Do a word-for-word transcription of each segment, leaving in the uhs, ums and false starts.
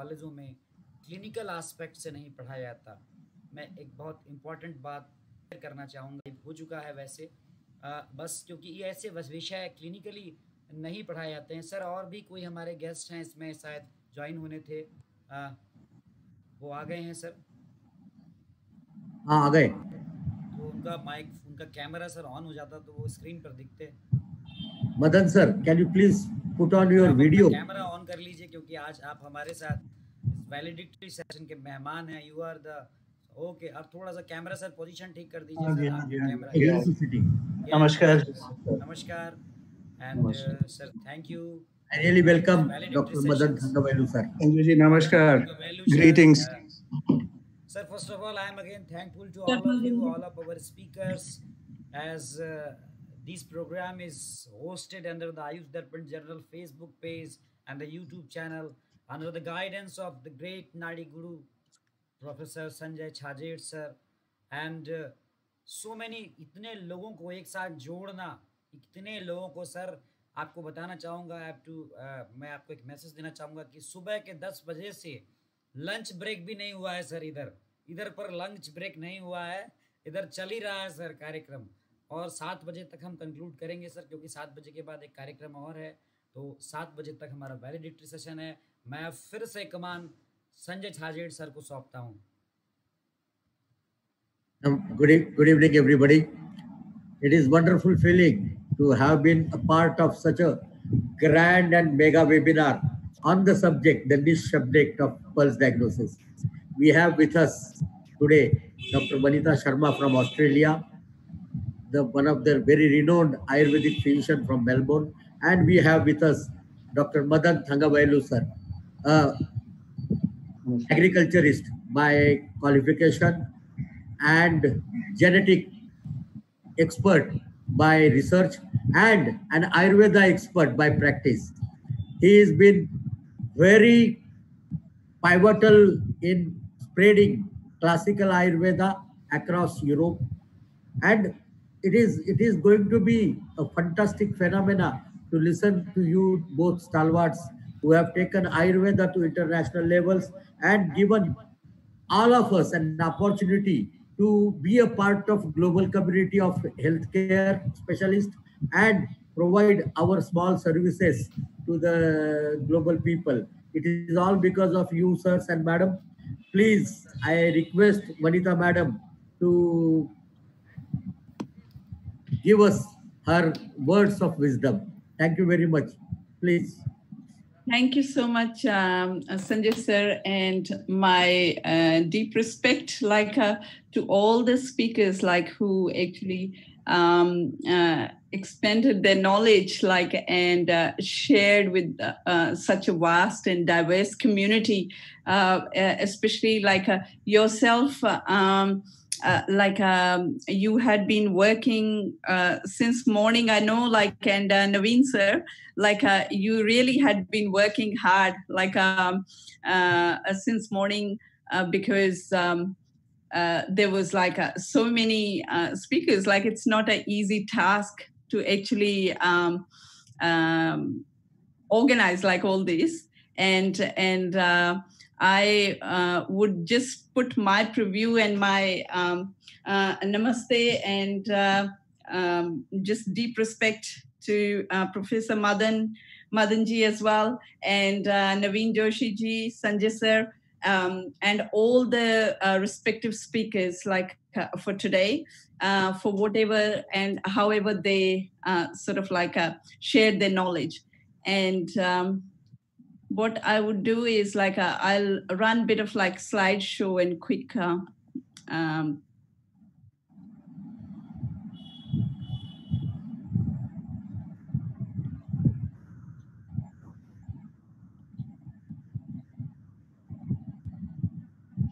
कॉलेजों में clinical aspect से नहीं पढ़ाया जाता। मैं एक बहुत इम्पॉर्टेंट बात करना चाहूँगा, हो चुका है वैसे, आ, बस क्योंकि ये ऐसे विषय क्लिनिकली नहीं पढ़ाए जाते हैं। सर और भी कोई हमारे गेस्ट हैं इसमें, शायद ज्वाइन होने थे, आ, वो आ गए हैं सर? हाँ आ गए। तो उनका माइक, उनका कैमरा सर ऑन हो जाता तो वो स्क्रीन पर दिखते। Madan sir, can you please put on your video, camera on कर लीजिए, क्योंकि आज आप हमारे साथ वैलिडिक्टरी सेशन के मेहमान हैं। You are the okay. अब थोड़ा सा कैमरा सर पोजीशन ठीक कर दीजिए। नमस्कार नमस्कार and sir thank you. I really welcome doctor Madan Thangavelu sir. Thank you ji, नमस्कार, greetings sir. First of all I am again thankful to all of you, all of our speakers, as this program is hosted under the Ayush Darpan Journal Facebook page and the YouTube channel under the guidance of the great Nadi Guru Professor Sanjay Chhajit sir, and uh, so many itne logon ko ek sath jodna, itne logon ko sir aapko batana chahunga, I have to uh, main aapko ek message dena chahunga ki subah ke दस baje se lunch break bhi nahi hua hai sir, idhar idhar par lunch break nahi hua hai, idhar chal hi raha hai sir karyakram, और सात बजे तक हम conclude करेंगे sir, क्योंकि सात बजे के बाद एक कार्यक्रम और है। तो सात बजे तक हमारा वैलिडिक्टरी सेशन है। मैं फिर से कमान संजय छाजेड़ सर को सौंपता हूं। Good evening everybody. It is wonderful feeling to have been a part of such a grand and mega webinar on the subject, the niche subject of pulse diagnosis. We have with us today doctor Manita Sharma from Australia, the one of their very renowned Ayurvedic physician from Melbourne, and we have with us Doctor Madan Thangavelu sir, uh, agriculturist by qualification and genetic expert by research and an Ayurveda expert by practice. He has been very pivotal in spreading classical Ayurveda across Europe, and it is it is going to be a fantastic phenomena to listen to you both stalwarts who have taken Ayurveda to international levels and given all of us an opportunity to be a part of global community of healthcare specialists and provide our small services to the global people. It is all because of you sirs and madam. Please, I request Manita madam to give us her words of wisdom. Thank you very much. Please. Thank you so much, um, Sanjay sir, and my uh, deep respect, like uh, to all the speakers, like who actually um, uh, expanded their knowledge, like and uh, shared with uh, uh, such a vast and diverse community, uh, especially like uh, yourself. Uh, um, Uh, like um, you had been working uh, since morning, I know, like, and uh, Naveen sir, like uh, you really had been working hard, like um, uh, since morning, uh, because um, uh, there was like uh, so many uh, speakers. Like it's not an easy task to actually um, um, organize like all this, and and. Uh, I uh, would just put my preview and my um, uh, namaste and uh, um, just deep respect to uh, Professor Madan, Madan ji as well, and uh, Naveen Joshi ji, Sanjay sir, um, and all the uh, respective speakers like uh, for today, uh, for whatever and however they uh, sort of like uh, shared their knowledge. And um, what I would do is like a, I'll run a bit of like slideshow and quick uh, um,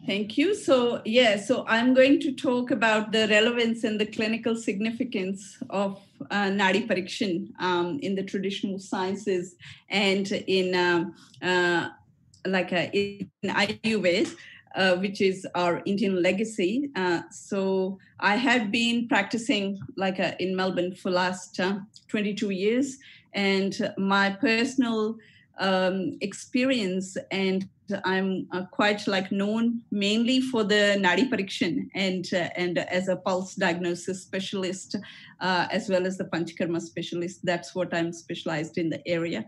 thank you. So yeah, so I'm going to talk about the relevance and the clinical significance of Uh, Nadi Parikshan um, in the traditional sciences and in um, uh, like a, in Ayurveda, uh, which is our Indian legacy. Uh, so I have been practicing like a, in Melbourne for last uh, twenty-two years, and my personal um, experience and I'm uh, quite like known mainly for the Nadi Parikshan and uh, and as a pulse diagnosis specialist, uh, as well as the Panchikarma specialist. That's what I'm specialized in the area.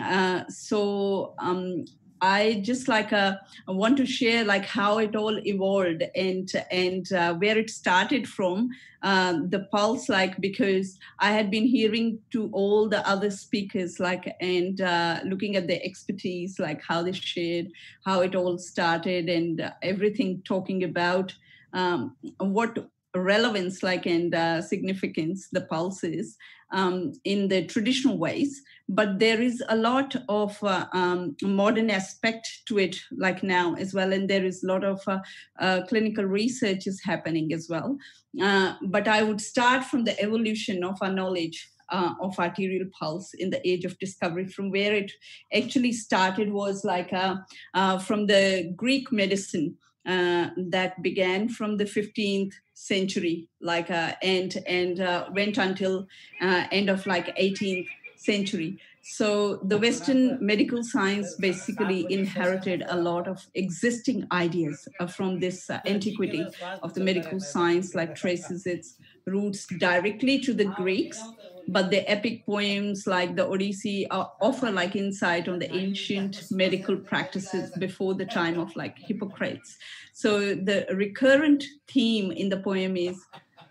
Uh, so um, I just like uh, I want to share like how it all evolved and and uh, where it started from. Uh, the pulse, like, because I had been hearing to all the other speakers, like, and uh, looking at their expertise, like how they shared, how it all started and uh, everything, talking about um, what relevance, like, and uh, significance the pulse is um, in the traditional ways. But there is a lot of uh, um, modern aspect to it, like now as well. And there is a lot of uh, uh, clinical research is happening as well. Uh, but I would start from the evolution of our knowledge uh, of arterial pulse in the age of discovery. From where it actually started was like uh, uh, from the Greek medicine uh, that began from the fifteenth century, like uh, and and uh, went until uh, end of like eighteenth century. So the Western medical science basically inherited a lot of existing ideas uh, from this uh, antiquity of the medical science, like traces its roots directly to the Greeks. But the epic poems like the Odyssey are, offer like insight on the ancient medical practices before the time of like Hippocrates. So the recurrent theme in the poem is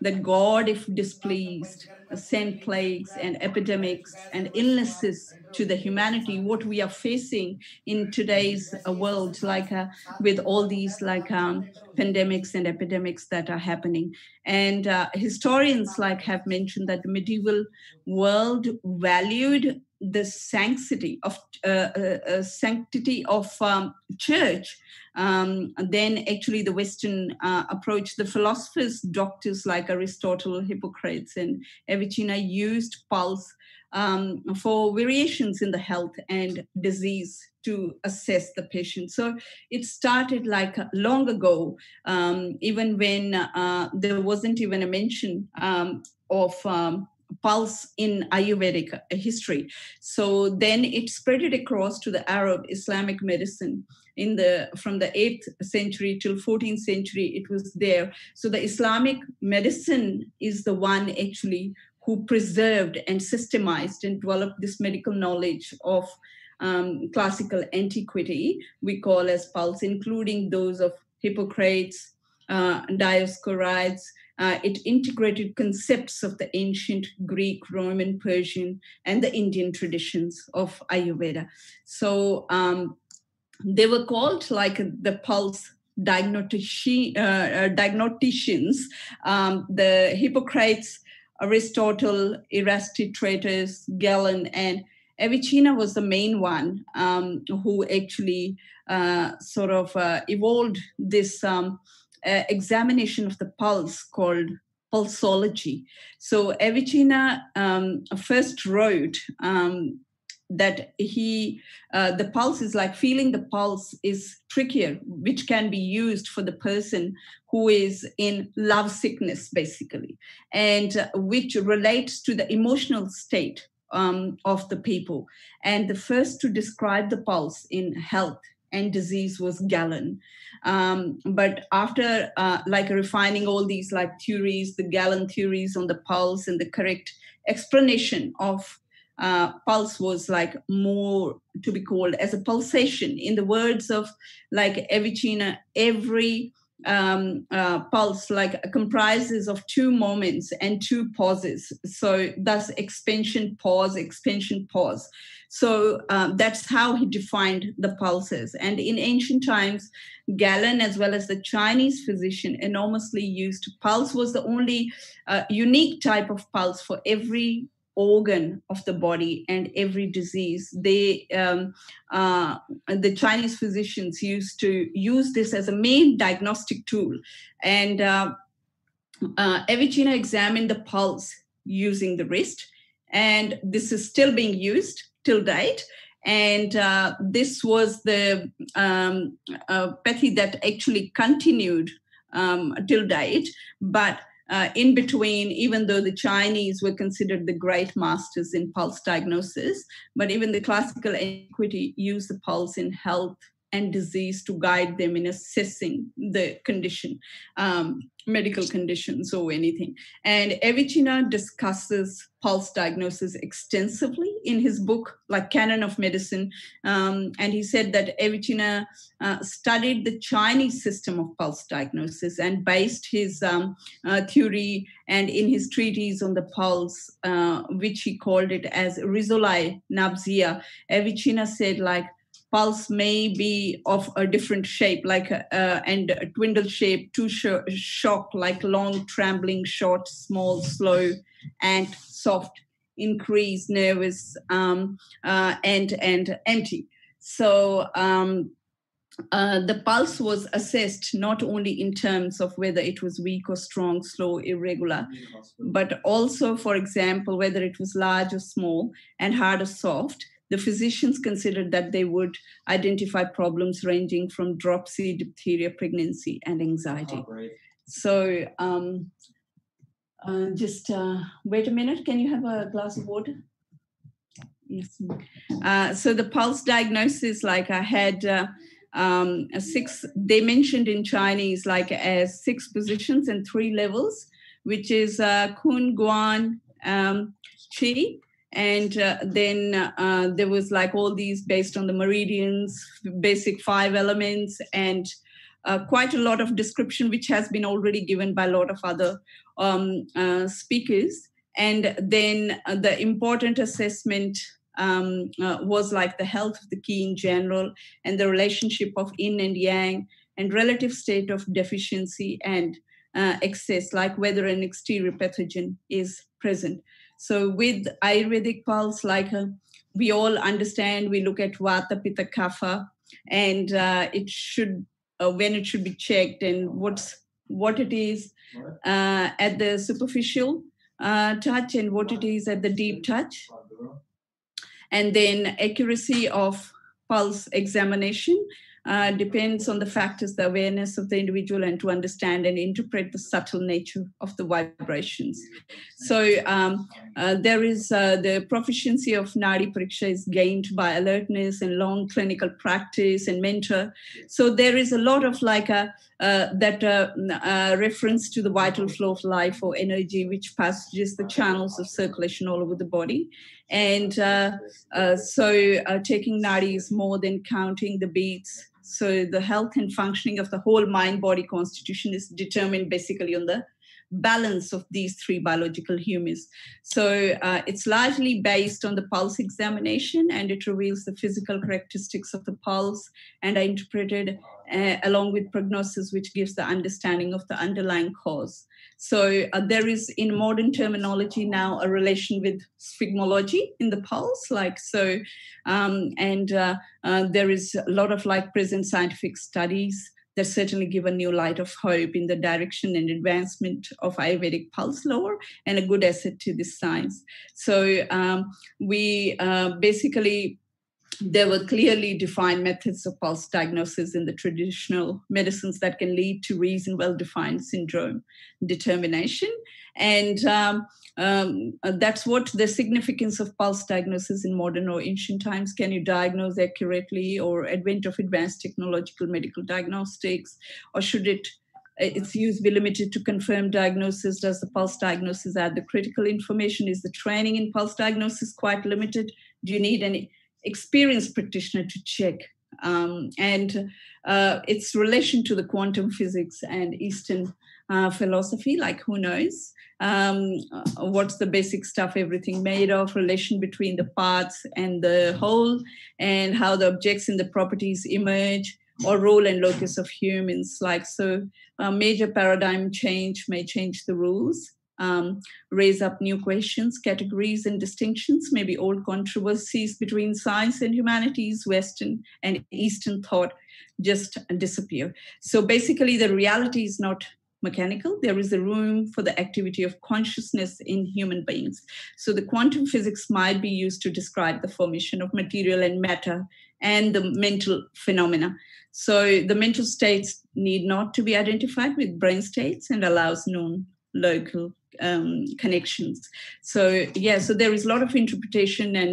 that God, if displeased, sent plagues and epidemics and illnesses to the humanity, what we are facing in today's world, like uh, with all these like um, pandemics and epidemics that are happening. And uh, historians like have mentioned that the medieval world valued the sanctity of uh, uh, sanctity of um, church. Um, then actually the Western uh, approach, the philosophers, doctors like Aristotle, Hippocrates, and Avicenna used pulse um, for variations in the health and disease to assess the patient. So it started like long ago, um, even when uh, there wasn't even a mention um, of um, pulse in Ayurvedic history. So then it spread it across to the Arab Islamic medicine in the from the eighth century till fourteenth century. It was there. So the Islamic medicine is the one actually who preserved and systemized and developed this medical knowledge of um, classical antiquity we call as pulse, including those of Hippocrates, uh, Dioscorides. Uh, it integrated concepts of the ancient Greek, Roman, Persian, and the Indian traditions of Ayurveda. So um, they were called like the pulse diagnoti- uh, diagnoticians. Um, the Hippocrates, Aristotle, Erasistratus, Galen, and Avicenna was the main one um, who actually uh, sort of uh, evolved this um, Uh, examination of the pulse called pulsology. So Avicenna um, first wrote um, that he, uh, the pulse is like feeling the pulse is trickier, which can be used for the person who is in love sickness, basically, and uh, which relates to the emotional state um, of the people. And the first to describe the pulse in health and disease was Galen. Um, but after uh, like refining all these like theories, the Galen theories on the pulse and the correct explanation of uh, pulse was like more to be called as a pulsation. In the words of like Avicenna, every um, uh, pulse like comprises of two moments and two pauses. So that's expansion, pause, expansion, pause. So uh, that's how he defined the pulses. And in ancient times, Galen, as well as the Chinese physician, enormously used pulse. Was the only uh, unique type of pulse for every organ of the body and every disease. They, um, uh, the Chinese physicians used to use this as a main diagnostic tool. And uh, uh, Avicenna examined the pulse using the wrist. And this is still being used till date. And uh, this was the um, uh, pathy that actually continued um, till date. But uh, in between, even though the Chinese were considered the great masters in pulse diagnosis, but even the classical antiquity used the pulse in health and disease to guide them in assessing the condition, um, medical conditions or anything. And Avicenna discusses pulse diagnosis extensively in his book, like Canon of Medicine. Um, and he said that Avicenna uh, studied the Chinese system of pulse diagnosis and based his um, uh, theory and in his treatise on the pulse, uh, which he called it as Risulai Nabzia. Avicenna said, like, pulse may be of a different shape, like uh, and a twindle shape, two sh- shock, like long, trembling, short, small, slow, and soft, increase, nervous, um, uh, and and empty. So um, uh, the pulse was assessed not only in terms of whether it was weak or strong, slow, irregular, but also, for example, whether it was large or small and hard or soft. The physicians considered that they would identify problems ranging from dropsy, diphtheria, pregnancy, and anxiety. Oh, so um, uh, just uh, wait a minute. Can you have a glass of water? Yes. Uh, so the pulse diagnosis, like I had uh, um, a six, they mentioned in Chinese, like as six positions and three levels, which is uh, kun, guan, um, qi. And uh, then uh, there was like all these based on the meridians, basic five elements, and uh, quite a lot of description, which has been already given by a lot of other um, uh, speakers. And then uh, the important assessment um, uh, was like the health of the qi in general and the relationship of yin and yang and relative state of deficiency and uh, excess, like whether an exterior pathogen is present. So with Ayurvedic pulse, like uh, we all understand, we look at Vata, Pitta, Kapha, and uh, it should, uh, when it should be checked and what's what it is uh, at the superficial uh, touch and what it is at the deep touch. And then accuracy of pulse examination uh, depends on the factors, the awareness of the individual, and to understand and interpret the subtle nature of the vibrations. So um, uh, there is uh, the proficiency of Nadi Pariksha is gained by alertness and long clinical practice and mentor. So there is a lot of like a, uh, that uh, uh, reference to the vital flow of life or energy, which passages the channels of circulation all over the body. And uh, uh, so uh, taking nadi is more than counting the beats. So the health and functioning of the whole mind-body constitution is determined basically on the balance of these three biological humors. So uh, it's largely based on the pulse examination, and it reveals the physical characteristics of the pulse and are interpreted uh, along with prognosis, which gives the understanding of the underlying cause. So uh, there is, in modern terminology now, a relation with sphygmology in the pulse, like so, um, and uh, uh, there is a lot of like present scientific studies that certainly give a new light of hope in the direction and advancement of Ayurvedic pulse lore and a good asset to this science. So um, we uh, basically, there were clearly defined methods of pulse diagnosis in the traditional medicines that can lead to reason, well-defined syndrome determination. And um, um, that's what the significance of pulse diagnosis in modern or ancient times. Can you diagnose accurately, or advent of advanced technological medical diagnostics, or should it its use be limited to confirmed diagnosis? Does the pulse diagnosis add the critical information? Is the training in pulse diagnosis quite limited? Do you need any experienced practitioner to check, um, and uh, its relation to the quantum physics and Eastern uh, philosophy, like who knows, um, what's the basic stuff everything made of, relation between the parts and the whole, and how the objects and the properties emerge, or role and locus of humans, like so a major paradigm change may change the rules, Um, raise up new questions, categories, and distinctions, maybe old controversies between science and humanities, Western and Eastern thought just disappear. So basically the reality is not mechanical. There is a room for the activity of consciousness in human beings. So the quantum physics might be used to describe the formation of material and matter and the mental phenomena. So the mental states need not to be identified with brain states and allows known local Um, connections. So yeah, so there is a lot of interpretation and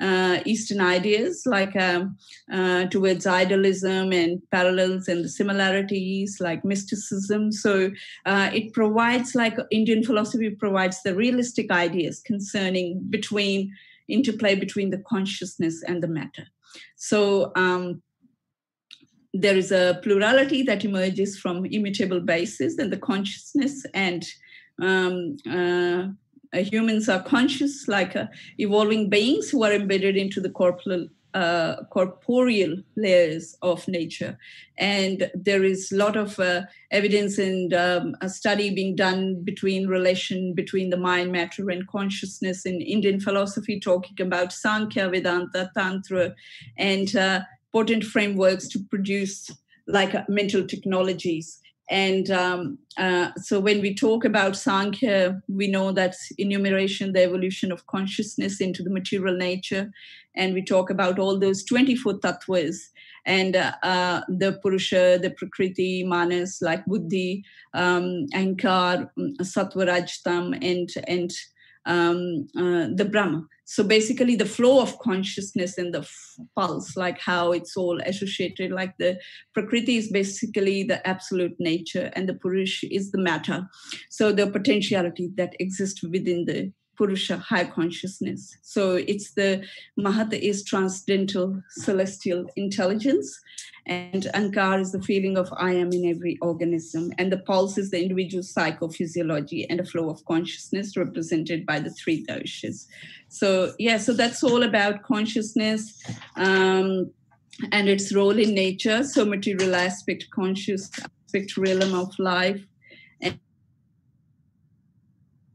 uh, Eastern ideas, like um, uh, towards idealism and parallels and the similarities, like mysticism. So uh, it provides, like Indian philosophy provides the realistic ideas concerning between interplay between the consciousness and the matter. So um, there is a plurality that emerges from immutable basis and the consciousness, and um, uh, humans are conscious, like uh, evolving beings who are embedded into the corporeal, uh, corporeal layers of nature. And there is a lot of uh, evidence and um, a study being done between relation between the mind, matter, and consciousness in Indian philosophy, talking about Sankhya, Vedanta, Tantra, and uh, important frameworks to produce like uh, mental technologies. And um, uh, so when we talk about Sankhya, we know that enumeration, the evolution of consciousness into the material nature, and we talk about all those twenty-four tattvas, and uh, uh, the Purusha, the Prakriti, Manas, like Buddhi, um, Ankar, Sattva, Rajtam, and, and um, uh, the Brahma. So basically the flow of consciousness and the pulse, like how it's all associated, like the Prakriti is basically the absolute nature and the Purusha is the matter. So the potentiality that exists within the Purusha, high consciousness. So it's the Mahat is transcendental celestial intelligence, and Ankar is the feeling of I am in every organism, and the pulse is the individual psychophysiology and a flow of consciousness represented by the three doshas. So yeah, so that's all about consciousness um, and its role in nature. So material aspect, conscious aspect, realm of life.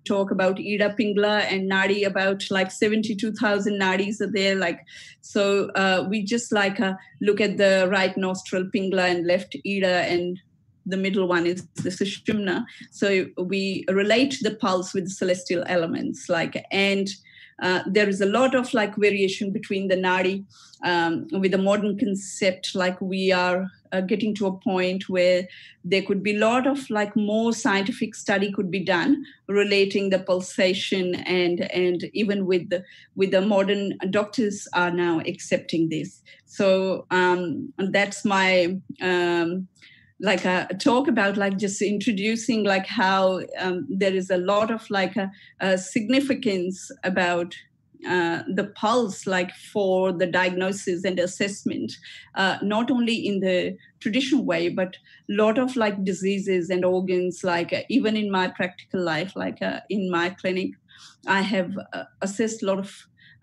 Talk about Ida Pingla and Nadi, about like seventy-two thousand Nadis are there. Like, so uh, we just like uh, look at the right nostril Pingla and left Ida, and the middle one is the Sushumna. So we relate the pulse with the celestial elements, like, and uh, there is a lot of like variation between the Nadi um, with the modern concept. Like we are uh, getting to a point where there could be a lot of like more scientific study could be done relating the pulsation, and and even with the, with the modern doctors are now accepting this. So um, that's my um, like a talk about like just introducing like how um, there is a lot of like a, a significance about Uh, the pulse, like for the diagnosis and assessment, uh, not only in the traditional way, but a lot of like diseases and organs, like uh, even in my practical life, like uh, in my clinic, I have uh, assessed a lot of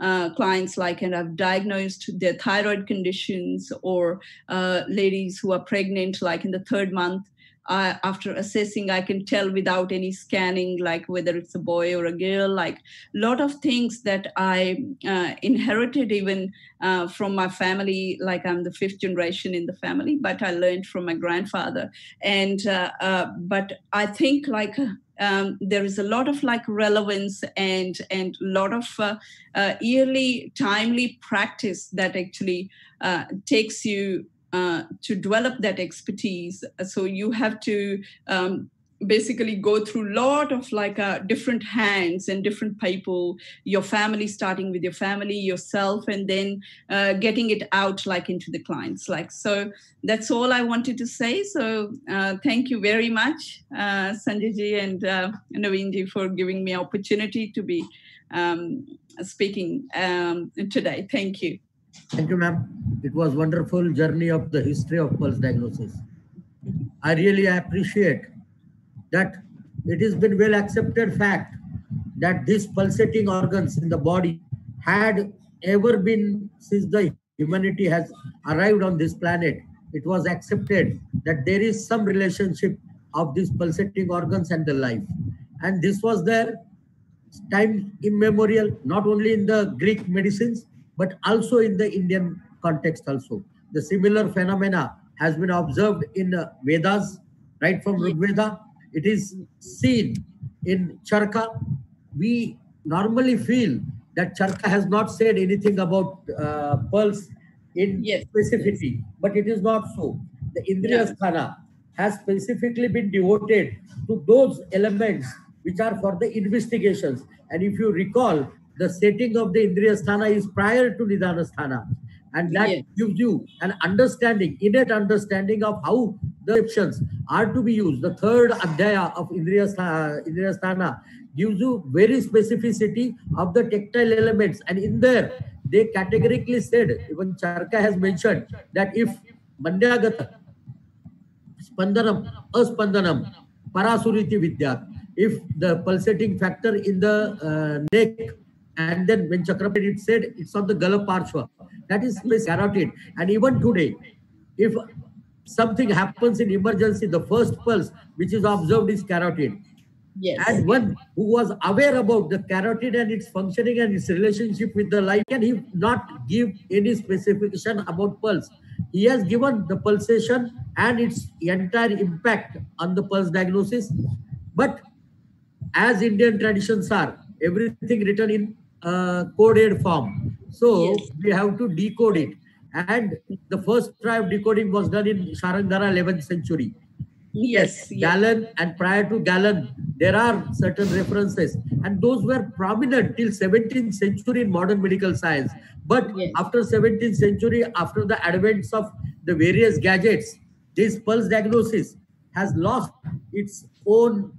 uh, clients, like, and I've diagnosed their thyroid conditions, or uh, ladies who are pregnant, like in the third month. Uh, after assessing, I can tell without any scanning, like whether it's a boy or a girl, like a lot of things that I uh, inherited even uh, from my family, like I'm the fifth generation in the family, but I learned from my grandfather. And, uh, uh, but I think like um, there is a lot of like relevance and and lot of uh, uh, yearly, timely practice that actually uh, takes you Uh, to develop that expertise. So you have to um, basically go through a lot of like uh, different hands and different people, your family, starting with your family, yourself, and then uh, getting it out like into the clients. Like, so that's all I wanted to say. So uh, thank you very much, uh, Sanjay ji and uh, Naveen ji, for giving me opportunity to be um, speaking um, today. Thank you. Thank you, ma'am. It was wonderful journey of the history of pulse diagnosis. I really appreciate that it has been well accepted fact that these pulsating organs in the body had ever been, since the humanity has arrived on this planet, it was accepted that there is some relationship of these pulsating organs and the life. And this was there time immemorial, not only in the Greek medicines, but also in the Indian context also. The similar phenomena has been observed in uh, Vedas, right from Rig Veda. It is seen in Charaka. We normally feel that Charaka has not said anything about uh, pulse in yes. specificity, but it is not so. The Indriyasthana has specifically been devoted to those elements which are for the investigations. And if you recall, the setting of the Indriyasthana is prior to Nidhanasthana. And that yes. gives you an understanding, innate understanding of how the options are to be used. The third Adhyaya of Indriyasthana, Indriyasthana gives you very specificity of the tactile elements. And in there, they categorically said, even Charaka has mentioned, that if Mandyagata, Spandanam, Aspandanam, Parasuriti Vidyat, if the pulsating factor in the uh, neck, and then when Chakrabarti it said, it's on the Gala Parshva. That is carotid. And even today, if something happens in emergency, the first pulse which is observed is carotid. Yes. And one who was aware about the carotid and its functioning and its relationship with the life, can he not give any specification about pulse? He has given the pulsation and its entire impact on the pulse diagnosis. But as Indian traditions are, everything written in uh, coded form. So yes. we have to decode it. And the first try of decoding was done in Sharangara, eleventh century. Yes. yes. Galen, and prior to Galen, there are certain references. And those were prominent till seventeenth century in modern medical science. But yes. after seventeenth century, after the advents of the various gadgets, this pulse diagnosis has lost its own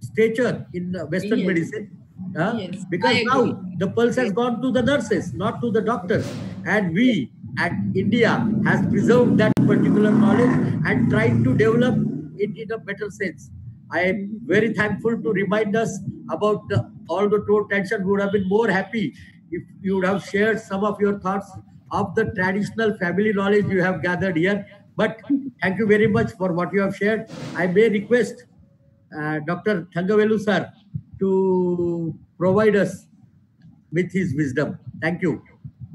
stature in Western yes. medicine. Uh, yes, because now the pulse has gone to the nurses, not to the doctors. And we at India has preserved that particular knowledge and tried to develop it in a better sense. I am very thankful to remind us about the, all the throat tension. We would have been more happy if you would have shared some of your thoughts of the traditional family knowledge you have gathered here. But thank you very much for what you have shared. I may request uh, Doctor Thangavelu sir to provide us with his wisdom. Thank you.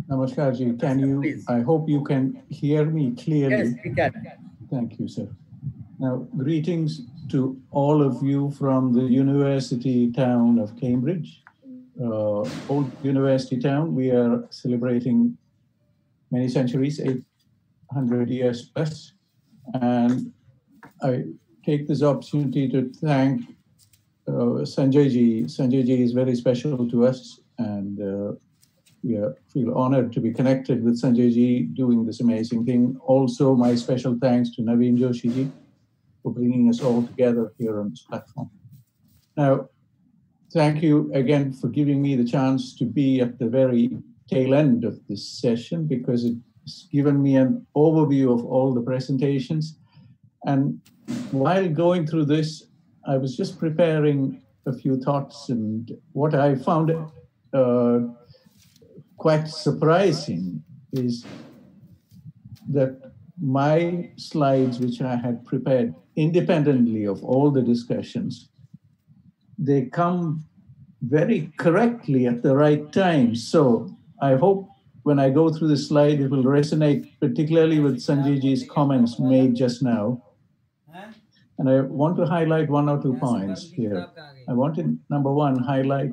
Namaskar ji. Can you, please. I hope you can hear me clearly. Yes, we can. Thank you, sir. Now, greetings to all of you from the university town of Cambridge. Uh, old university town, we are celebrating many centuries, eight hundred years plus. And I take this opportunity to thank Uh, Sanjay ji, Sanjay ji is very special to us, and uh, we are, feel honored to be connected with Sanjay ji doing this amazing thing. Also, my special thanks to Naveen Joshi ji for bringing us all together here on this platform. Now, thank you again for giving me the chance to be at the very tail end of this session, because it's given me an overview of all the presentations. And while going through this, I was just preparing a few thoughts, and what I found uh, quite surprising is that my slides, which I had prepared independently of all the discussions, they come very correctly at the right time. So I hope when I go through the slide, it will resonate particularly with Sanjay ji's comments made just now. And I want to highlight one or two points here. I want to, number one, highlight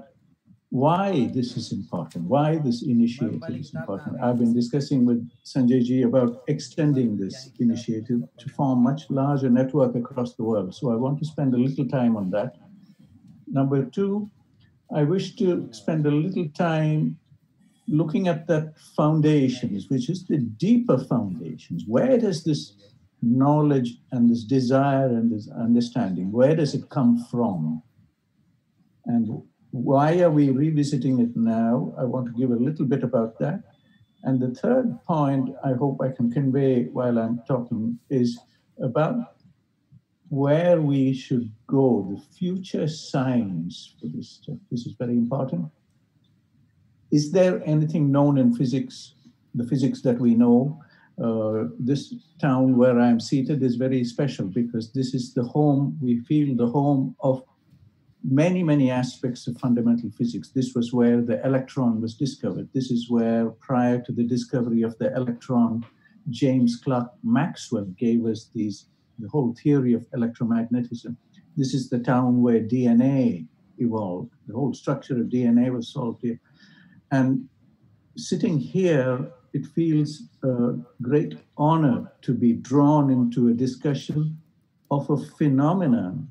why this is important, why this initiative is important. I've been discussing with Sanjay ji about extending this initiative to form much larger network across the world. So I want to spend a little time on that. Number two, I wish to spend a little time looking at that foundations, which is the deeper foundations. Where does this knowledge and this desire and this understanding, where does it come from? And why are we revisiting it now? I want to give a little bit about that. And the third point I hope I can convey while I'm talking is about where we should go, the future science for this stuff. This is very important. Is there anything known in physics, the physics that we know? Uh, this town where I'm seated is very special because this is the home, we feel the home of many, many aspects of fundamental physics. This was where the electron was discovered. This is where, prior to the discovery of the electron, James Clerk Maxwell gave us these, the whole theory of electromagnetism. This is the town where D N A evolved. The whole structure of D N A was solved here. And sitting here, it feels a great honor to be drawn into a discussion of a phenomenon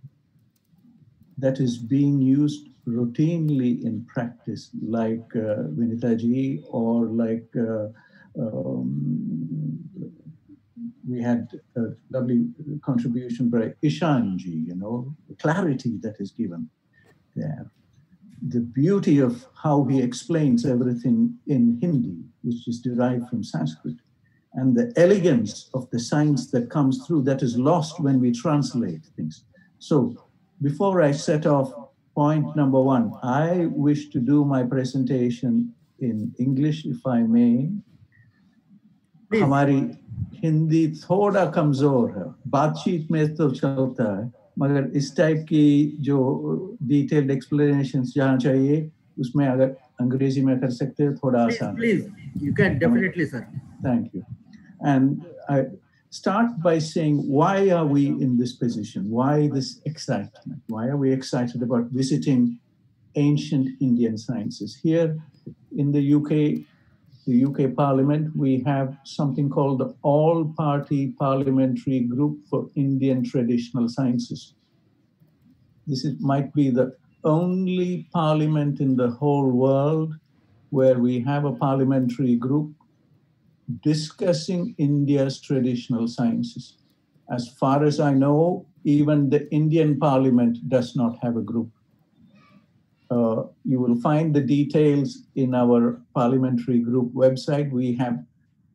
that is being used routinely in practice, like uh, Vinitaji, or like uh, um, we had a lovely contribution by Ishanji, you know, the clarity that is given there. The beauty of how he explains everything in Hindi, which is derived from Sanskrit, and the elegance of the science that comes through that is lost when we translate things. So before I set off, point number one, I wish to do my presentation in English, if I may. हमारी हिंदी थोड़ा कमजोर है, बातचीत में तो चलता है, मगर इस टाइप की जो डिटेल्ड एक्सप्लेनेशंस जहाँ चाहिए, उसमें अगर अंग्रेजी में कर सकते हैं थोड़ा आसान। Please, you can definitely, sir. Thank you. And I start by saying, why are we in this position? Why this excitement? Why are we excited about visiting ancient Indian sciences? Here in the U K, the U K Parliament, we have something called the All-Party Parliamentary Group for Indian Traditional Sciences. This is, might be the only parliament in the whole world where we have a parliamentary group discussing India's traditional sciences. As far as I know, even the Indian Parliament does not have a group. Uh, you will find the details in our parliamentary group website. We have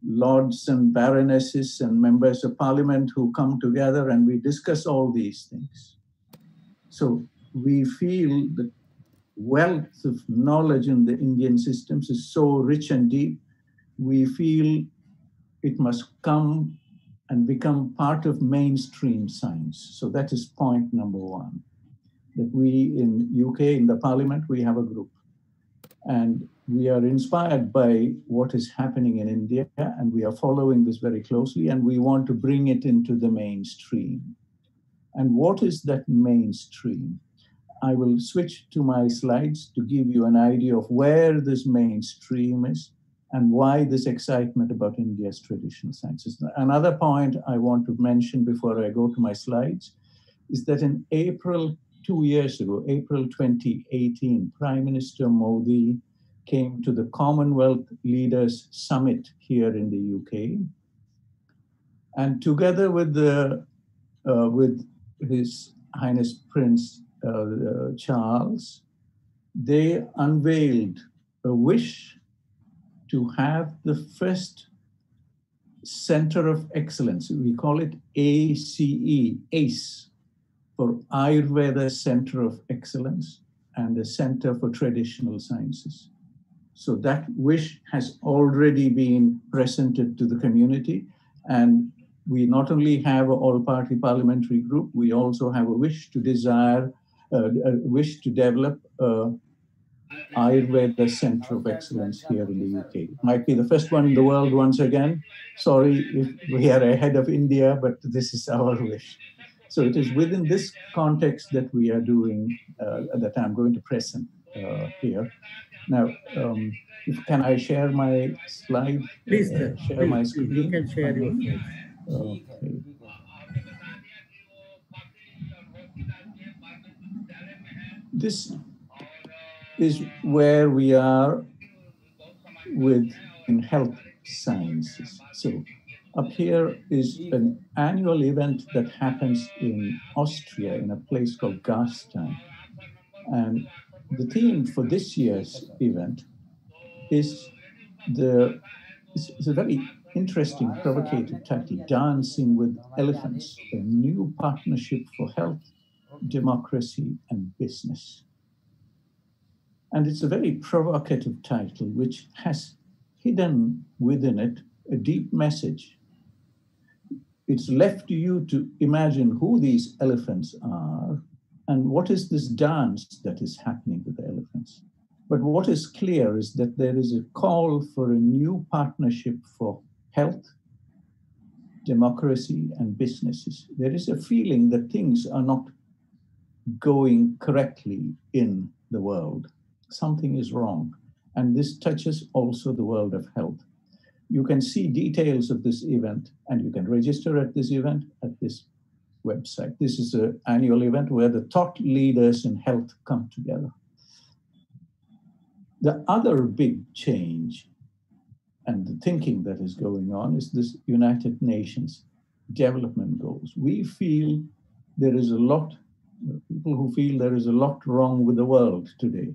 lords and baronesses and members of parliament who come together and we discuss all these things. So we feel the wealth of knowledge in the Indian systems is so rich and deep. We feel it must come and become part of mainstream science. So that is point number one, that we in U K, in the parliament, we have a group. And we are inspired by what is happening in India, and we are following this very closely, and we want to bring it into the mainstream. And what is that mainstream? I will switch to my slides to give you an idea of where this mainstream is, and why this excitement about India's traditional sciences. Another point I want to mention before I go to my slides is that in April, two years ago, April twenty eighteen, Prime Minister Modi came to the Commonwealth Leaders Summit here in the U K. And together with, the, uh, with His Highness Prince uh, uh, Charles, they unveiled a wish to have the first Center of Excellence. We call it A C E, ACE, for Ayurveda Center of Excellence and the Center for Traditional Sciences. So that wish has already been presented to the community. And we not only have an all-party parliamentary group, we also have a wish to desire, uh, a wish to develop uh, Ayurveda Center of Excellence here in the U K. Might be the first one in the world once again. Sorry if we are ahead of India, but this is our wish. So it is within this context that we are doing, uh, that I'm going to present uh, here. Now, um, if, can I share my slide? Please, uh, share please, my screen. You can share your slide. Okay. This is where we are with in health sciences. So up here is an annual event that happens in Austria in a place called Gastein. And the theme for this year's event is the, it's, it's a very interesting, provocative title, Dancing with Elephants, a new partnership for health, democracy, and business. And it's a very provocative title, which has hidden within it a deep message. It's left to you to imagine who these elephants are and what is this dance that is happening with the elephants. But what is clear is that there is a call for a new partnership for health, democracy, and businesses. There is a feeling that things are not going correctly in the world. Something is wrong, and this touches also the world of health. You can see details of this event, and you can register at this event at this website. This is an annual event where the thought leaders in health come together. The other big change and the thinking that is going on is this United Nations development goals. We feel there is a lot, people who feel there is a lot wrong with the world today.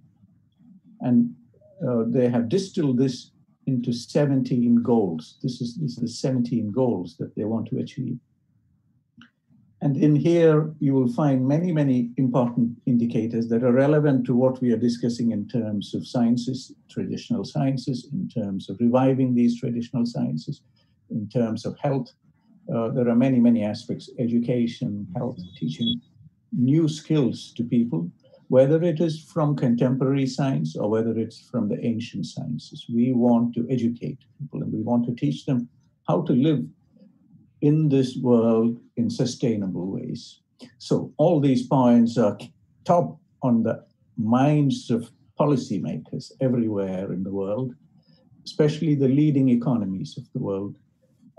And uh, they have distilled this into seventeen goals. This is, this is the seventeen goals that they want to achieve. And in here, you will find many, many important indicators that are relevant to what we are discussing in terms of sciences, traditional sciences, in terms of reviving these traditional sciences, in terms of health. Uh, there are many, many aspects, education, health, teaching, new skills to people, whether it is from contemporary science or whether it's from the ancient sciences. We want to educate people and we want to teach them how to live in this world in sustainable ways. So all these points are top on the minds of policymakers everywhere in the world, especially the leading economies of the world.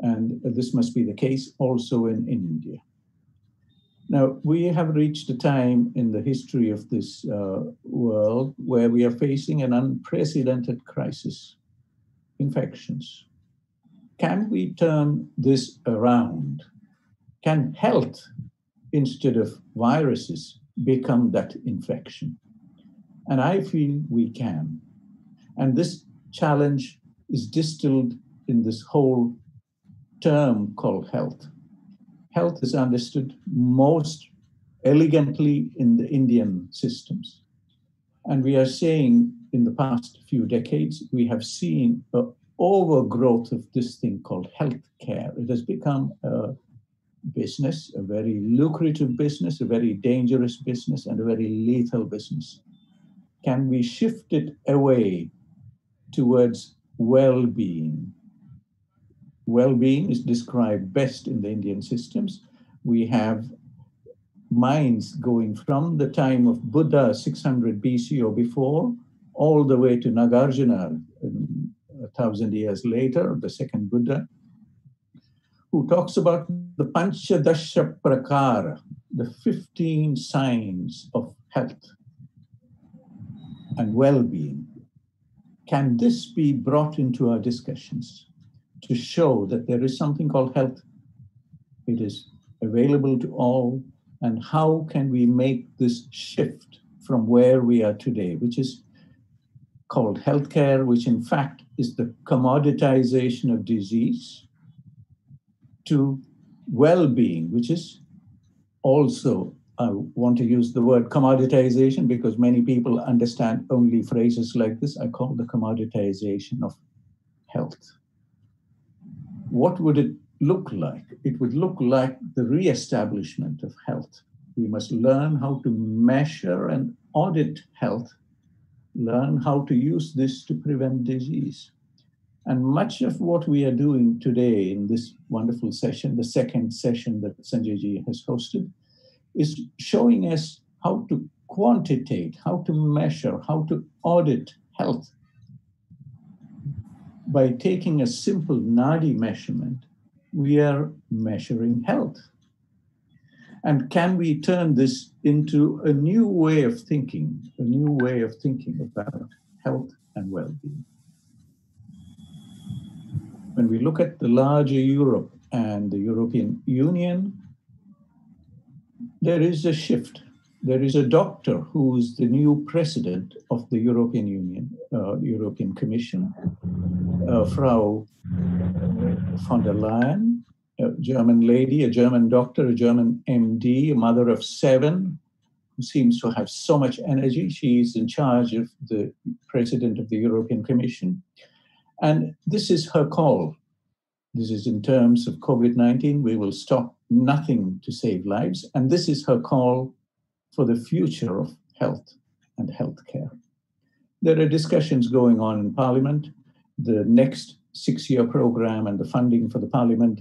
And this must be the case also in, in India. Now, we have reached a time in the history of this uh, world where we are facing an unprecedented crisis, infections. Can we turn this around? Can health, instead of viruses, become that infection? And I feel we can. And this challenge is distilled in this whole term called health. Health is understood most elegantly in the Indian systems. And we are saying in the past few decades, we have seen an overgrowth of this thing called healthcare. It has become a business, a very lucrative business, a very dangerous business, and a very lethal business. Can we shift it away towards well-being? Well-being is described best in the Indian systems. We have minds going from the time of Buddha, six hundred B C or before, all the way to Nagarjuna, um, a thousand years later, the second Buddha, who talks about the Panchadasha Prakara, the fifteen signs of health and well-being. Can this be brought into our discussions? To show that there is something called health. It is available to all. And how can we make this shift from where we are today, which is called healthcare, which in fact is the commoditization of disease, to well-being, which is also, I want to use the word commoditization because many people understand only phrases like this. I call the commoditization of health. What would it look like? It would look like the re-establishment of health. We must learn how to measure and audit health, learn how to use this to prevent disease. And much of what we are doing today in this wonderful session, the second session that Sanjay Ji has hosted, is showing us how to quantitate, how to measure, how to audit health, by taking a simple nadi measurement, we are measuring health. And can we turn this into a new way of thinking, a new way of thinking about health and well-being? When we look at the larger Europe and the European Union, there is a shift. There is a doctor who is the new president of the European Union, uh, European Commission, uh, Frau von der Leyen, a German lady, a German doctor, a German M D, a mother of seven, who seems to have so much energy. She is in charge of the president of the European Commission. And this is her call. This is in terms of COVID nineteen. We will stop nothing to save lives. And this is her call for the future of health and healthcare. There are discussions going on in Parliament. The next six-year program and the funding for the Parliament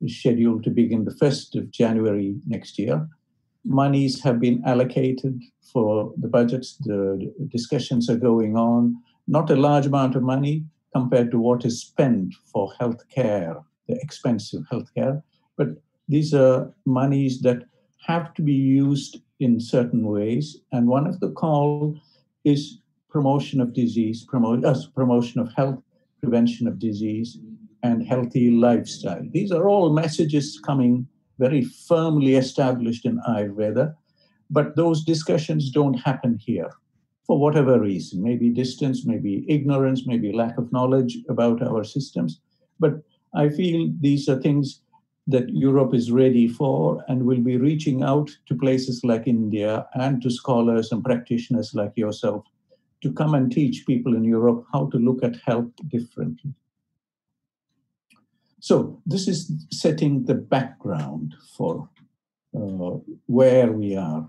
is scheduled to begin the first of January next year. Monies have been allocated for the budgets. The discussions are going on. Not a large amount of money compared to what is spent for healthcare, the expensive healthcare, but these are monies that have to be used in certain ways. And one of the calls is promotion of disease, promote, uh, promotion of health, prevention of disease, and healthy lifestyle. These are all messages coming very firmly established in Ayurveda, but those discussions don't happen here for whatever reason, maybe distance, maybe ignorance, maybe lack of knowledge about our systems. But I feel these are things that Europe is ready for and will be reaching out to places like India and to scholars and practitioners like yourself to come and teach people in Europe how to look at health differently. So this is setting the background for uh, where we are,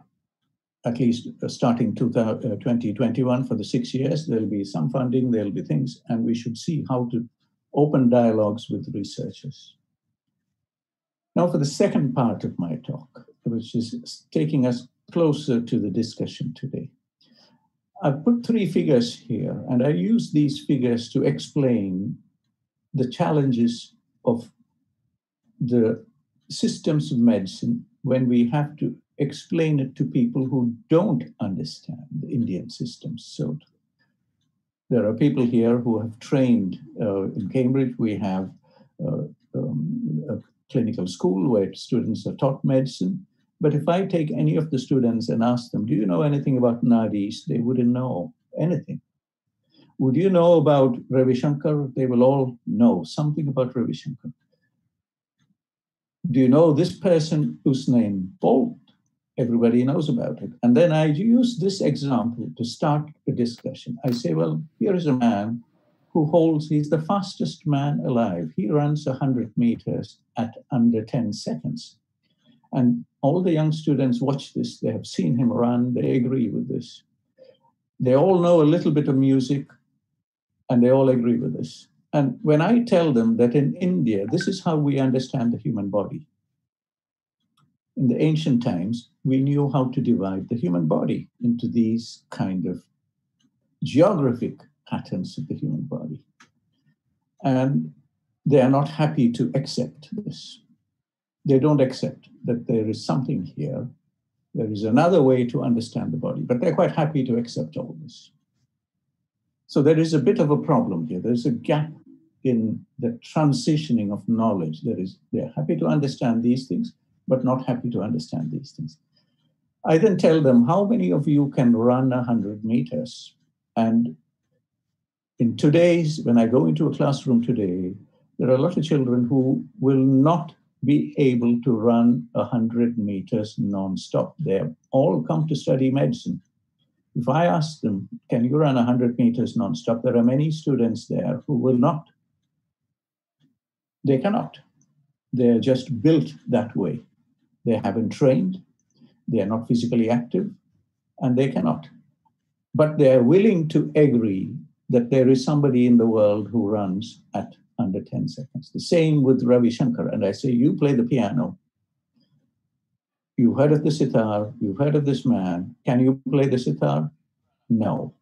at least starting twenty twenty-one for the six years. There'll be some funding, there'll be things, and we should see how to open dialogues with researchers. Now for the second part of my talk, which is taking us closer to the discussion today. I've put three figures here, and I use these figures to explain the challenges of the systems of medicine when we have to explain it to people who don't understand the Indian systems. So there are people here who have trained uh, in Cambridge. We have uh, um, a clinical school where students are taught medicine. But if I take any of the students and ask them, do you know anything about nadis? They wouldn't know anything. Would you know about Ravi Shankar? They will all know something about Ravi Shankar. Do you know this person whose name Bolt? Everybody knows about it. And then I use this example to start a discussion. I say, well, here is a man who holds, he's the fastest man alive. He runs one hundred meters at under ten seconds. And all the young students watch this. They have seen him run. They agree with this. They all know a little bit of music, and they all agree with this. And when I tell them that in India, this is how we understand the human body. In the ancient times, we knew how to divide the human body into these kind of geographic patterns of the human body. And they are not happy to accept this. They don't accept that there is something here. There is another way to understand the body, but they're quite happy to accept all this. So there is a bit of a problem here. There's a gap in the transitioning of knowledge. There is, they're happy to understand these things, but not happy to understand these things. I then tell them, how many of you can run one hundred meters? And in today's, when I go into a classroom today, there are a lot of children who will not be able to run one hundred meters non-stop. They all come to study medicine. If I ask them, can you run one hundred meters non-stop? There are many students there who will not. They cannot. They're just built that way. They haven't trained. They are not physically active, and they cannot. But they're willing to agree that there is somebody in the world who runs at under ten seconds. The same with Ravi Shankar. And I say, you play the piano. You've heard of the sitar. You've heard of this man. Can you play the sitar? No.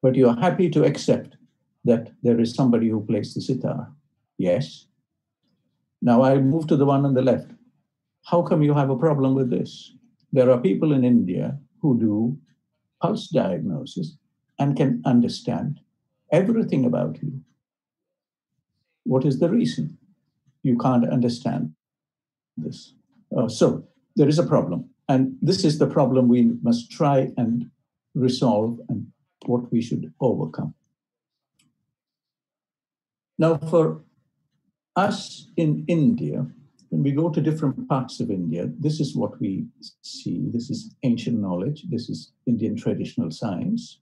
But you're happy to accept that there is somebody who plays the sitar. Yes. Now I move to the one on the left. How come you have a problem with this? There are people in India who do pulse diagnosis and can understand everything about you. What is the reason? You can't understand this. Uh, so there is a problem. And this is the problem we must try and resolve and what we should overcome. Now for us in India, when we go to different parts of India, this is what we see. This is ancient knowledge. This is Indian traditional science.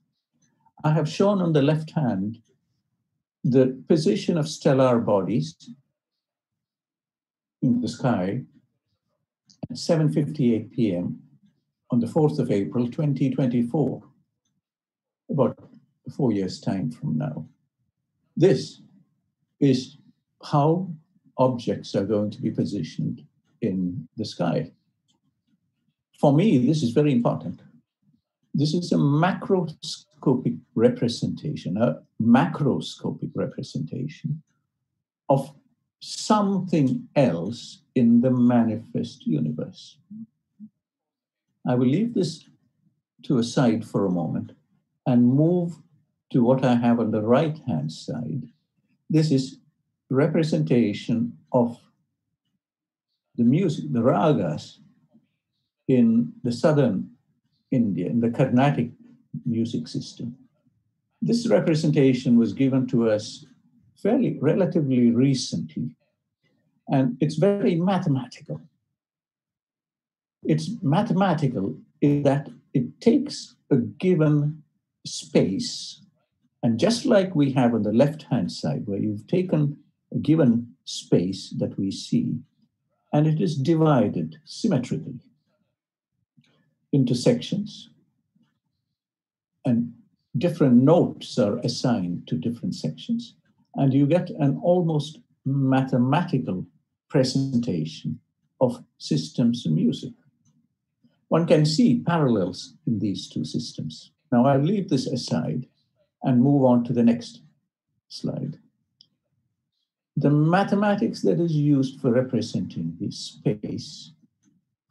I have shown on the left hand the position of stellar bodies in the sky at seven fifty-eight p m on the fourth of April twenty twenty-four, about four years' time from now. This is how objects are going to be positioned in the sky. For me, this is very important. This is a macroscopic representation, a macroscopic representation of something else in the manifest universe. I will leave this to a side for a moment and move to what I have on the right-hand side. This is representation of the music, the ragas in the southern India, in the Carnatic music system. This representation was given to us fairly, relatively recently, and it's very mathematical. It's mathematical in that it takes a given space, and just like we have on the left-hand side, where you've taken a given space that we see, and it is divided symmetrically into sections, and different notes are assigned to different sections, and you get an almost mathematical presentation of systems of music. One can see parallels in these two systems. Now I'll leave this aside and move on to the next slide. The mathematics that is used for representing this space,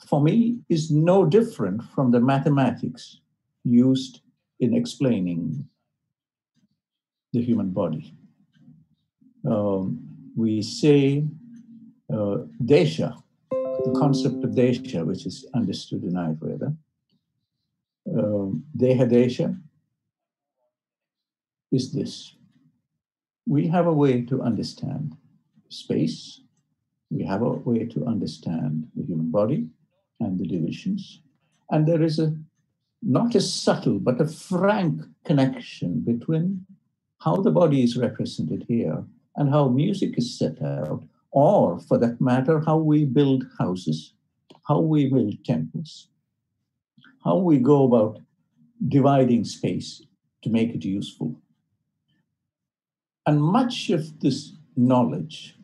for me, is no different from the mathematics used in explaining the human body. Um, we say uh, desha, the concept of desha, which is understood in Ayurveda. Um, deha desha is this. We have a way to understand space. We have a way to understand the human body and the divisions. And there is a not a subtle, but a frank connection between how the body is represented here and how music is set out, or for that matter, how we build houses, how we build temples, how we go about dividing space to make it useful. And much of this knowledge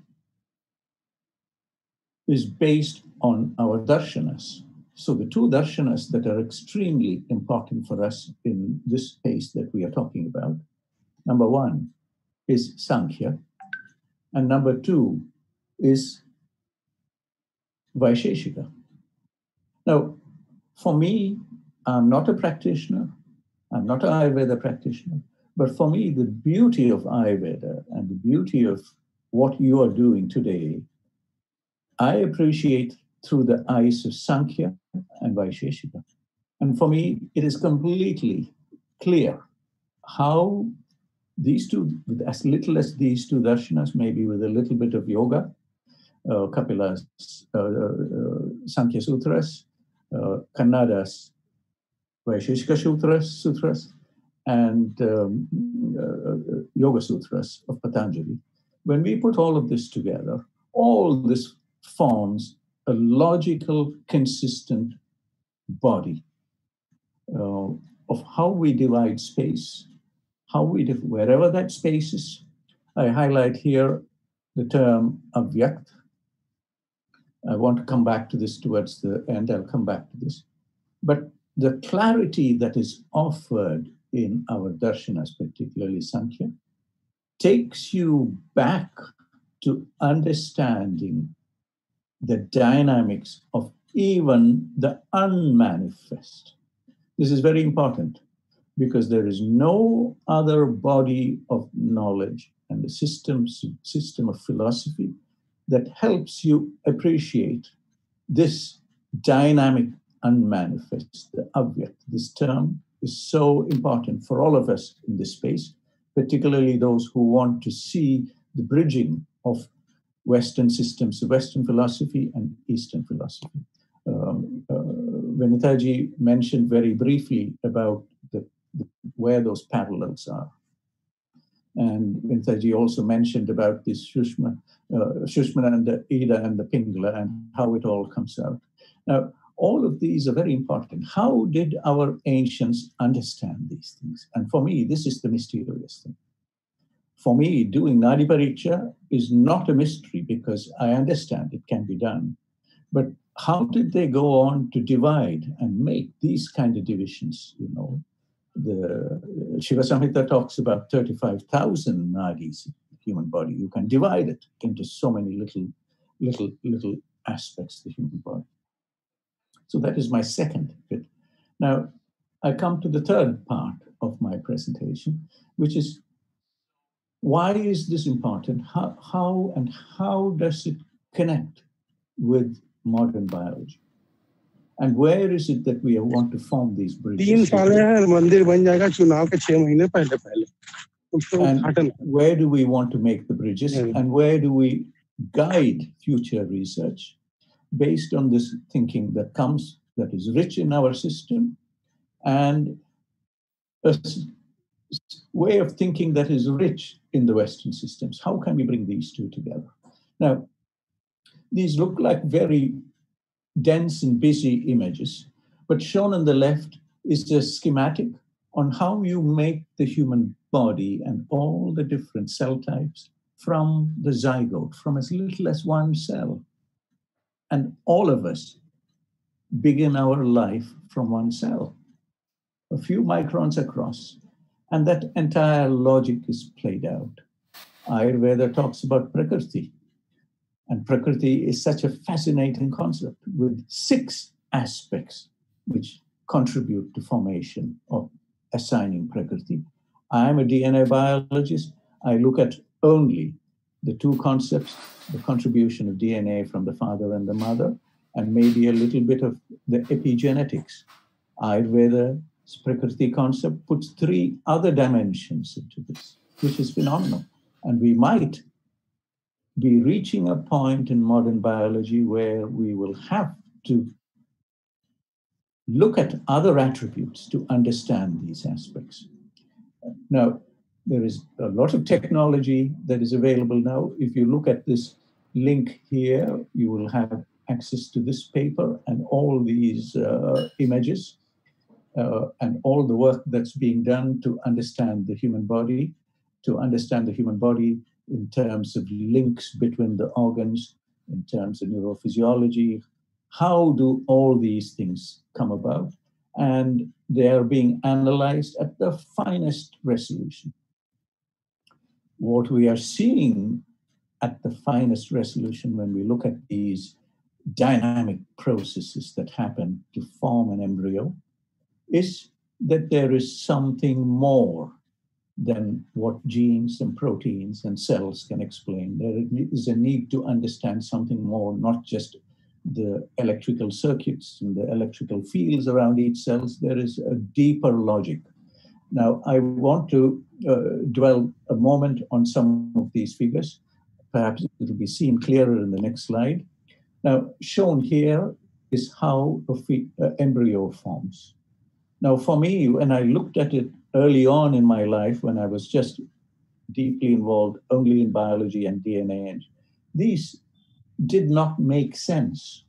is based on our darshanas. So the two darshanas that are extremely important for us in this space that we are talking about, number one is Sankhya, and number two is Vaisheshika. Now, for me, I'm not a practitioner, I'm not an Ayurveda practitioner, but for me, the beauty of Ayurveda and the beauty of what you are doing today, I appreciate through the eyes of Sankhya and Vaisheshika. And for me, it is completely clear how these two, with as little as these two darshanas, maybe with a little bit of yoga, uh, Kapila's uh, uh, Sankhya Sutras, uh, Kannada's Vaisheshika Sutras, sutras and um, uh, Yoga Sutras of Patanjali. When we put all of this together, all this forms a logical, consistent body uh, of how we divide space, how we, div wherever that space is. I highlight here the term avyakt. I want to come back to this towards the end, I'll come back to this. But the clarity that is offered in our darshanas, particularly Sankhya, takes you back to understanding the dynamics of even the unmanifest. This is very important because there is no other body of knowledge and the systems, system of philosophy that helps you appreciate this dynamic unmanifest, the avyakt. This term is so important for all of us in this space, particularly those who want to see the bridging of Western systems, Western philosophy and Eastern philosophy. Um, uh, Venitaji mentioned very briefly about the, the, where those parallels are. And Venitaji also mentioned about this Sushumna, uh, Sushumna and the Ida and the Pingala and how it all comes out. Now, all of these are very important. How did our ancients understand these things? And for me, this is the mysterious thing. For me, doing Nadi Pariksha is not a mystery because I understand it can be done. But how did they go on to divide and make these kind of divisions? You know, the Shiva Samhita talks about thirty-five thousand nadis in the human body. You can divide it into so many little, little, little aspects of the human body. So that is my second bit. Now, I come to the third part of my presentation, which is, why is this important? How, how and how does it connect with modern biology? And where is it that we want to form these bridges? And where do we want to make the bridges? And where do we guide future research based on this thinking that comes, that is rich in our system, and a way of thinking that is rich in the Western systems? How can we bring these two together? Now, these look like very dense and busy images, but shown on the left is a schematic on how you make the human body and all the different cell types from the zygote, from as little as one cell. And all of us begin our life from one cell, a few microns across, and that entire logic is played out. Ayurveda talks about prakriti, and prakriti is such a fascinating concept with six aspects which contribute to formation of assigning prakriti. I am a D N A biologist. I look at only the two concepts, the contribution of D N A from the father and the mother, and maybe a little bit of the epigenetics. Ayurveda's prakriti concept puts three other dimensions into this, which is phenomenal. And we might be reaching a point in modern biology where we will have to look at other attributes to understand these aspects. Now, there is a lot of technology that is available now. If you look at this link here, you will have access to this paper and all these uh, images uh, and all the work that's being done to understand the human body, to understand the human body in terms of links between the organs, in terms of neurophysiology. How do all these things come about? And they are being analyzed at the finest resolution. What we are seeing at the finest resolution when we look at these dynamic processes that happen to form an embryo is that there is something more than what genes and proteins and cells can explain. There is a need to understand something more, not just the electrical circuits and the electrical fields around each cell. There is a deeper logic. Now, I want to uh, dwell a moment on some of these figures. Perhaps it will be seen clearer in the next slide. Now, shown here is how an uh, embryo forms. Now, for me, when I looked at it early on in my life, when I was just deeply involved only in biology and D N A, and these did not make sense.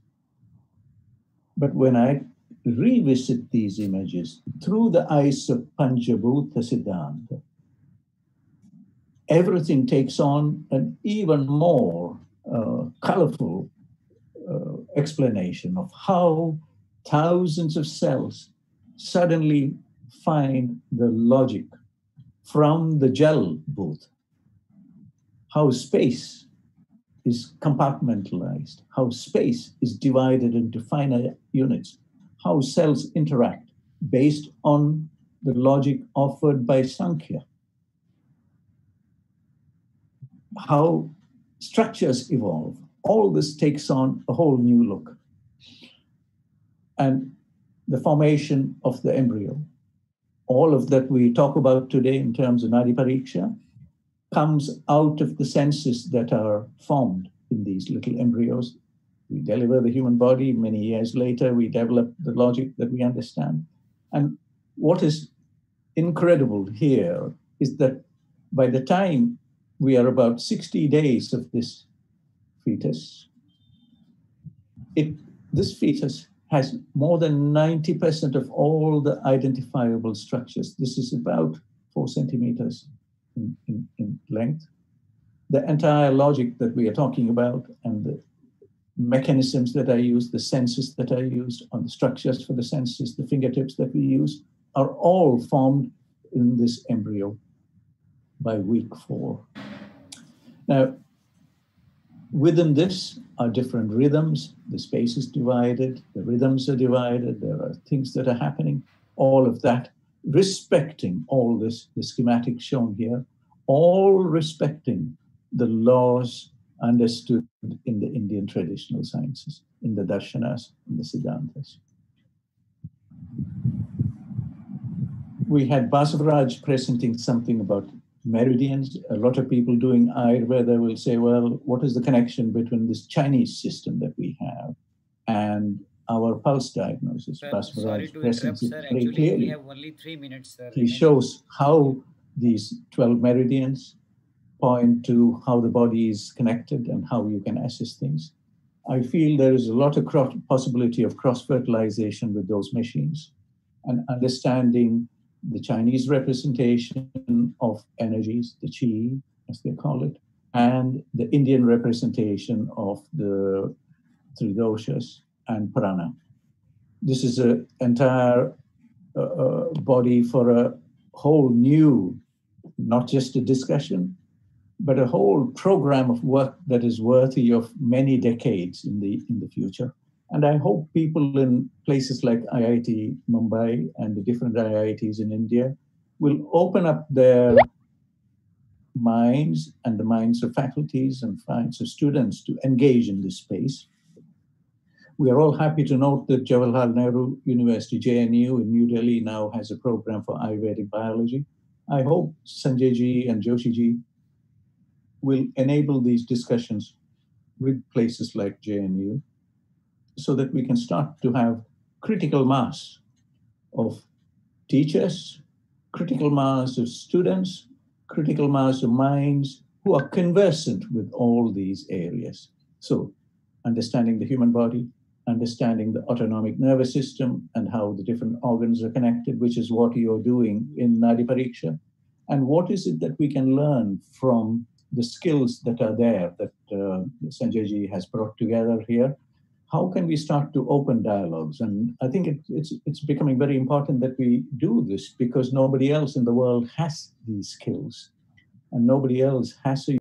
But when I revisit these images through the eyes of Panchabhuta Siddhanta, everything takes on an even more uh, colorful uh, explanation of how thousands of cells suddenly find the logic from the gel booth, how space is compartmentalized, how space is divided into finer units, how cells interact based on the logic offered by Sankhya, how structures evolve. All this takes on a whole new look. And the formation of the embryo, all of that we talk about today in terms of Nadi Pariksha, comes out of the senses that are formed in these little embryos. We deliver the human body. Many years later, we develop the logic that we understand. And what is incredible here is that by the time we are about sixty days of this fetus, it, this fetus has more than ninety percent of all the identifiable structures. This is about four centimeters in, in, in length. The entire logic that we are talking about and the mechanisms that are used, the senses that are used, on the structures for the senses, the fingertips that we use, are all formed in this embryo by week four. Now, within this are different rhythms. The space is divided, the rhythms are divided, there are things that are happening. all of that, respecting all this, the schematic shown here, all respecting the laws understood in the Indian traditional sciences, in the darshanas, in the siddhantas. We had Basavaraj presenting something about meridians. A lot of people doing Ayurveda will say, well, what is the connection between this Chinese system that we have and our pulse diagnosis? Sir, Basavaraj presents it very Actually, clearly. We have only three minutes, sir. He shows how these twelve meridians point to how the body is connected and how you can assess things. I feel there is a lot of cross possibility of cross-fertilization with those machines and understanding the Chinese representation of energies, the Qi, as they call it, and the Indian representation of the three doshas and prana. This is an entire uh, body for a whole new, not just a discussion, but a whole program of work that is worthy of many decades in the, in the future. And I hope people in places like I I T Mumbai and the different I I Ts in India will open up their minds and the minds of faculties and minds of students to engage in this space. We are all happy to note that Jawaharlal Nehru University, J N U in New Delhi, now has a program for Ayurvedic biology. I hope Sanjay ji and Joshi ji will enable these discussions with places like J N U so that we can start to have critical mass of teachers, critical mass of students, critical mass of minds who are conversant with all these areas. So understanding the human body, understanding the autonomic nervous system and how the different organs are connected, which is what you're doing in Nadi Pariksha, and what is it that we can learn from the skills that are there that uh, Sanjay ji has brought together here. How can we start to open dialogues? And I think it, it's, it's becoming very important that we do this because nobody else in the world has these skills and nobody else has a